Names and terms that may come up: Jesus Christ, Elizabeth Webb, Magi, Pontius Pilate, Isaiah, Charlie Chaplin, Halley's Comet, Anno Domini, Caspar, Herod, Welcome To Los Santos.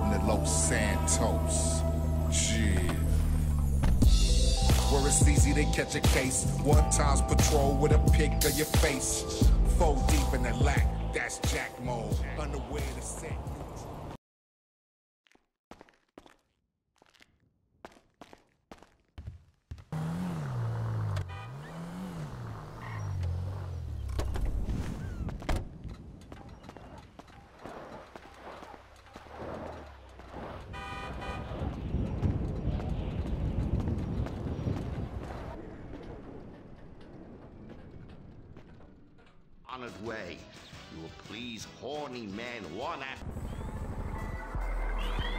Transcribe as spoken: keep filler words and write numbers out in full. Welcome to Los Santos. Yeah. Where it's easy to catch a case. One time's patrol with a pick of your face. Four deep in the lack, that's jack mode. Unaware to set. Honored way, you will please horny men one after.